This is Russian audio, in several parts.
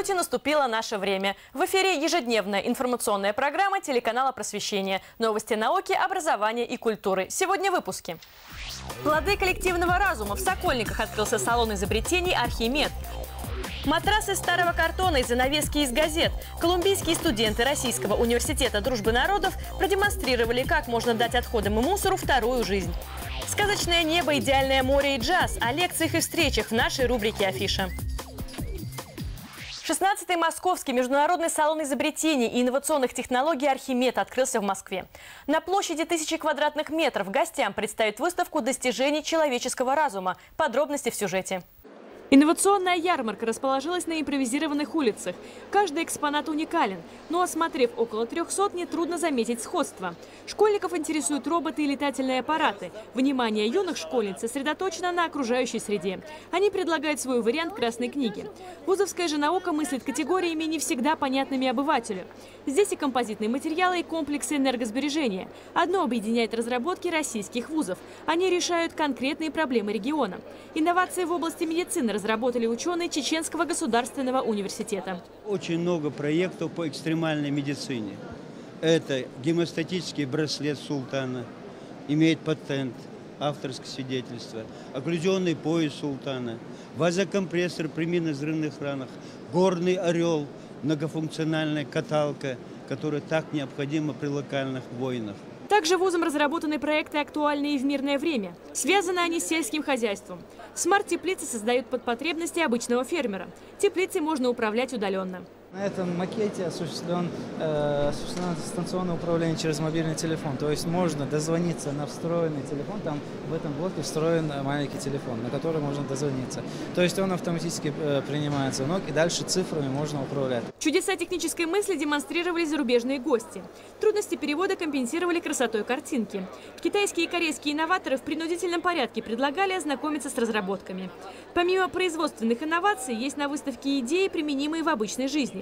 Здравствуйте, наступило наше время. В эфире ежедневная информационная программа телеканала «Просвещение». Новости науки, образования и культуры. Сегодня в выпуске. Плоды коллективного разума. В Сокольниках открылся салон изобретений «Архимед». Матрасы из старого картона и занавески из газет. Колумбийские студенты Российского университета дружбы народов продемонстрировали, как можно дать отходам и мусору вторую жизнь. Сказочное небо, идеальное море и джаз. О лекциях и встречах в нашей рубрике «Афиша». 16-й Московский международный салон изобретений и инновационных технологий «Архимед» открылся в Москве. На площади 1000 квадратных метров гостям представят выставку «Достижений человеческого разума». Подробности в сюжете. Инновационная ярмарка расположилась на импровизированных улицах. Каждый экспонат уникален, но, осмотрев около 300, нетрудно заметить сходство. Школьников интересуют роботы и летательные аппараты. Внимание юных школьниц сосредоточено на окружающей среде. Они предлагают свой вариант красной книги. Вузовская же наука мыслит категориями, не всегда понятными обывателю. Здесь и композитные материалы, и комплексы энергосбережения. Одно объединяет разработки российских вузов. Они решают конкретные проблемы региона. Инновации в области медицины разработали ученые Чеченского государственного университета. Очень много проектов по экстремальной медицине. Это гемостатический браслет Султана, имеет патент, авторское свидетельство. Окклюзионный пояс Султана, вазокомпрессор при минно-взрывных ранах, горный орел, многофункциональная каталка, которая так необходима при локальных войнах. Также вузом разработаны проекты, актуальные в мирное время. Связаны они с сельским хозяйством. Смарт-теплицы создают под потребности обычного фермера. Теплицы можно управлять удаленно. На этом макете осуществлено дистанционное управление через мобильный телефон. То есть можно дозвониться на встроенный телефон. Там в этом блоке встроен маленький телефон, на который можно дозвониться. То есть он автоматически принимает звонок, и дальше цифрами можно управлять. Чудеса технической мысли демонстрировали зарубежные гости. Трудности перевода компенсировали красотой картинки. Китайские и корейские инноваторы в принудительном порядке предлагали ознакомиться с разработками. Помимо производственных инноваций, есть на выставке идеи, применимые в обычной жизни.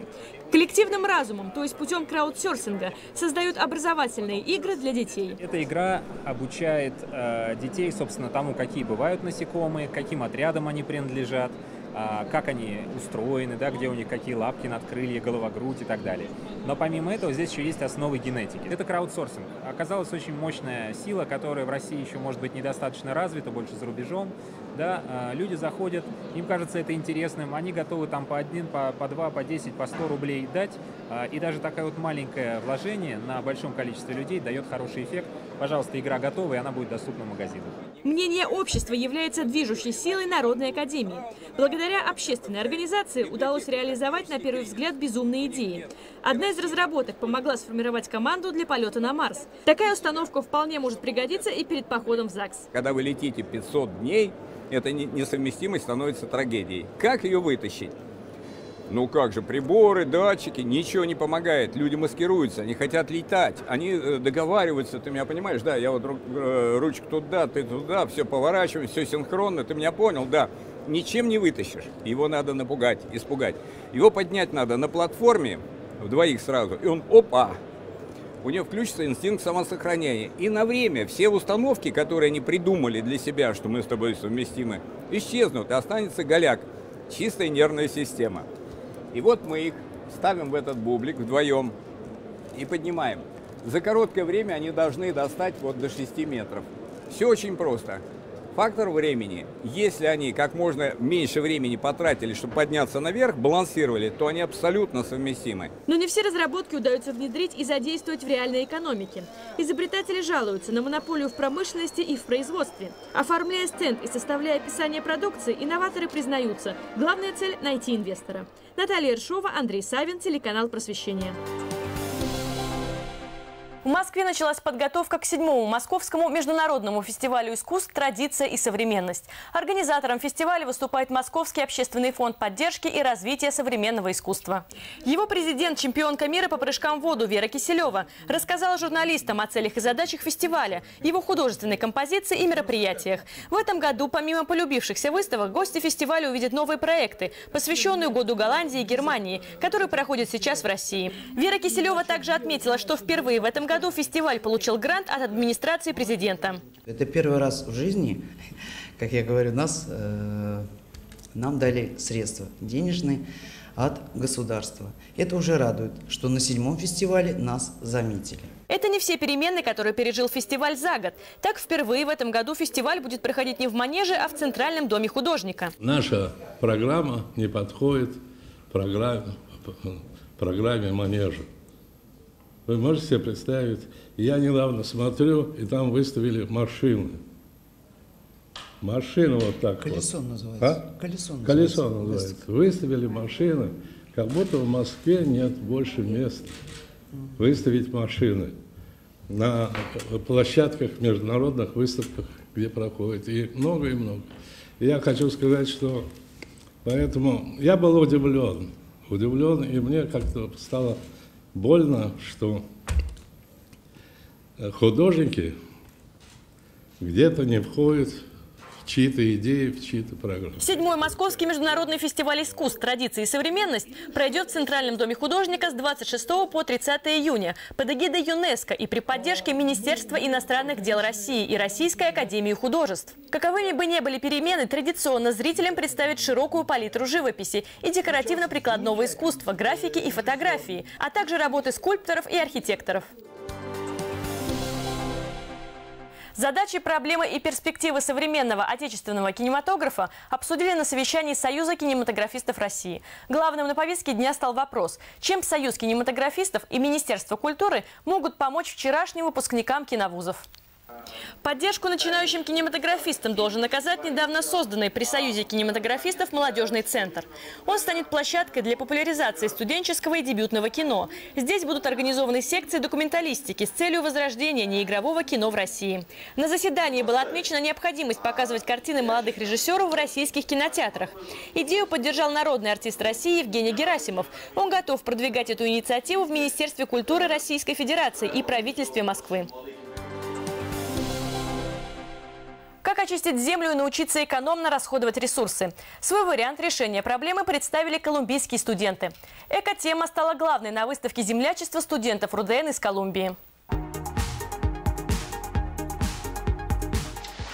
Коллективным разумом, то есть путем краудсорсинга, создают образовательные игры для детей. Эта игра обучает детей, собственно, тому, какие бывают насекомые, каким отрядам они принадлежат, как они устроены, да, где у них какие лапки, надкрылья, голова, грудь и так далее. Но помимо этого здесь еще есть основы генетики. Это краудсорсинг. Оказалась очень мощная сила, которая в России еще, может быть, недостаточно развита, больше за рубежом. Да, люди заходят, им кажется это интересным, они готовы там по 1, по 2, по 10, по 100 рублей дать. И даже такое вот маленькое вложение на большом количестве людей дает хороший эффект. Пожалуйста, игра готова, и она будет доступна в магазинах. Мнение общества является движущей силой Народной академии. Благодаря общественной организации удалось реализовать, на первый взгляд, безумные идеи. Одна из разработок помогла сформировать команду для полета на Марс. Такая установка вполне может пригодиться и перед походом в ЗАГС. Когда вы летите 500 дней, эта несовместимость становится трагедией. Как ее вытащить? Ну как же, приборы, датчики, ничего не помогает. Люди маскируются, они хотят летать, они договариваются, ты меня понимаешь, да, я вот ручку туда, ты туда, все поворачиваем, все синхронно, ты меня понял, да. Ничем не вытащишь, его надо напугать, испугать. Его поднять надо на платформе, вдвоих сразу, и он опа! У нее включится инстинкт самосохранения. И на время все установки, которые они придумали для себя, что мы с тобой совместимы, исчезнут, и останется голяк, чистая нервная система. И вот мы их ставим в этот бублик вдвоем и поднимаем. За короткое время они должны достать вот до 6 метров. Все очень просто. Фактор времени. Если они как можно меньше времени потратили, чтобы подняться наверх, балансировали, то они абсолютно совместимы. Но не все разработки удается внедрить и задействовать в реальной экономике. Изобретатели жалуются на монополию в промышленности и в производстве. Оформляя стенд и составляя описание продукции, инноваторы признаются. Главная цель – найти инвестора. Наталья Иршова, Андрей Савин, телеканал «Просвещение». В Москве началась подготовка к 7-му Московскому международному фестивалю искусств «Традиция и современность». Организатором фестиваля выступает Московский общественный фонд поддержки и развития современного искусства. Его президент, чемпионка мира по прыжкам в воду Вера Киселева, рассказала журналистам о целях и задачах фестиваля, его художественной композиции и мероприятиях. В этом году, помимо полюбившихся выставок, гости фестиваля увидят новые проекты, посвященные году Голландии и Германии, которые проходят сейчас в России. Вера Киселева также отметила, что впервые в этом году фестиваль получил грант от администрации президента. Это первый раз в жизни, как я говорю, нам дали средства денежные от государства. Это уже радует, что на 7-м фестивале нас заметили. Это не все перемены, которые пережил фестиваль за год. Так, впервые в этом году фестиваль будет проходить не в Манеже, а в Центральном доме художника. Наша программа не подходит программе Манежа. Вы можете себе представить, я недавно смотрю, и там выставили машины. Машина вот так. Колесо вот. Называется. А? Колесо называется. Выставили машины, как будто в Москве нет больше мест выставить машины на площадках, международных выставках, где проходит. И много, и много. Я хочу сказать, что поэтому я был удивлен. Удивлен, и мне как-то стало больно, что художники где-то не входят в чьи-то идеи, в чьи-то программы. 7-й Московский международный фестиваль искусств, традиции и современность пройдет в Центральном доме художника с 26 по 30 июня под эгидой ЮНЕСКО и при поддержке Министерства иностранных дел России и Российской академии художеств. Каковыми бы ни были перемены, традиционно зрителям представят широкую палитру живописи и декоративно-прикладного искусства, графики и фотографии, а также работы скульпторов и архитекторов. Задачи, проблемы и перспективы современного отечественного кинематографа обсудили на совещании Союза кинематографистов России. Главным на повестке дня стал вопрос, чем Союз кинематографистов и Министерство культуры могут помочь вчерашним выпускникам киновузов. Поддержку начинающим кинематографистам должен оказать недавно созданный при Союзе кинематографистов молодежный центр. Он станет площадкой для популяризации студенческого и дебютного кино. Здесь будут организованы секции документалистики с целью возрождения неигрового кино в России. На заседании была отмечена необходимость показывать картины молодых режиссеров в российских кинотеатрах. Идею поддержал народный артист России Евгений Герасимов. Он готов продвигать эту инициативу в Министерстве культуры Российской Федерации и правительстве Москвы. Как очистить землю и научиться экономно расходовать ресурсы? Свой вариант решения проблемы представили колумбийские студенты. Эко-тема стала главной на выставке землячества студентов РУДН из Колумбии.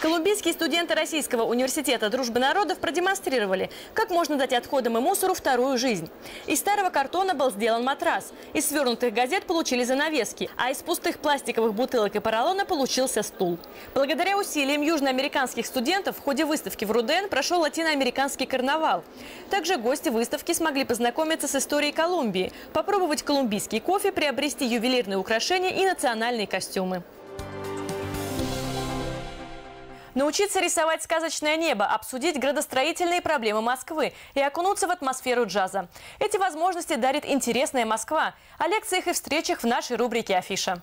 Колумбийские студенты Российского университета дружбы народов продемонстрировали, как можно дать отходам и мусору вторую жизнь. Из старого картона был сделан матрас, из свернутых газет получили занавески, а из пустых пластиковых бутылок и поролона получился стул. Благодаря усилиям южноамериканских студентов в ходе выставки в РУДН прошел латиноамериканский карнавал. Также гости выставки смогли познакомиться с историей Колумбии, попробовать колумбийский кофе, приобрести ювелирные украшения и национальные костюмы. Научиться рисовать сказочное небо, обсудить градостроительные проблемы Москвы и окунуться в атмосферу джаза. Эти возможности дарит интересная Москва. О лекциях и встречах в нашей рубрике «Афиша».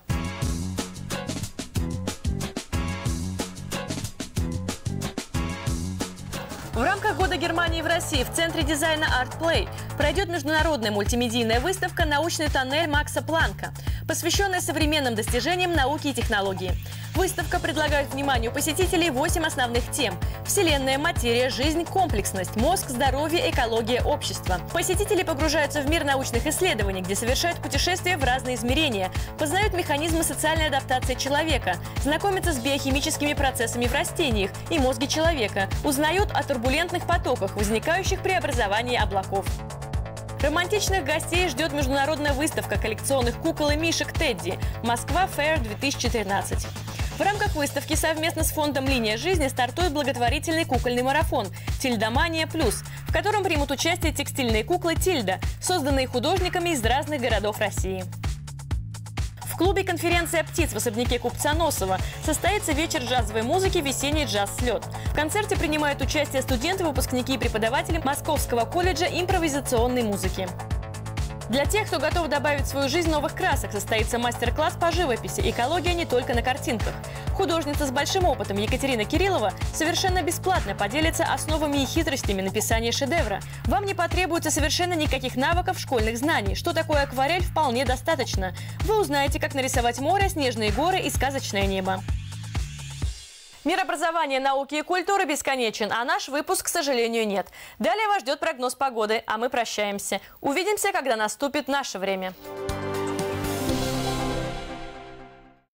В рамках года Германии в России в Центре дизайна ArtPlay пройдет международная мультимедийная выставка «Научный тоннель Макса Планка», посвященная современным достижениям науки и технологии. Выставка предлагает вниманию посетителей 8 основных тем – вселенная, материя, жизнь, комплексность, мозг, здоровье, экология, общество. Посетители погружаются в мир научных исследований, где совершают путешествия в разные измерения, познают механизмы социальной адаптации человека, знакомятся с биохимическими процессами в растениях и мозге человека, узнают о турбулентных потоках, возникающих при образовании облаков. Романтичных гостей ждет международная выставка коллекционных кукол и мишек Тедди «Москва Фэр 2014». В рамках выставки совместно с фондом «Линия жизни» стартует благотворительный кукольный марафон «Тильдомания плюс», в котором примут участие текстильные куклы «Тильда», созданные художниками из разных городов России. В клубе «Конференция птиц» в особняке Купца Носова состоится вечер джазовой музыки «Весенний джаз-слет». В концерте принимают участие студенты, выпускники и преподаватели Московского колледжа импровизационной музыки. Для тех, кто готов добавить в свою жизнь новых красок, состоится мастер-класс по живописи «Экология не только на картинках». Художница с большим опытом Екатерина Кириллова совершенно бесплатно поделится основами и хитростями написания шедевра. Вам не потребуется совершенно никаких навыков, школьных знаний. Что такое акварель, вполне достаточно. Вы узнаете, как нарисовать море, снежные горы и сказочное небо. Мир образования, науки и культуры бесконечен, а наш выпуск, к сожалению, нет. Далее вас ждет прогноз погоды, а мы прощаемся. Увидимся, когда наступит наше время.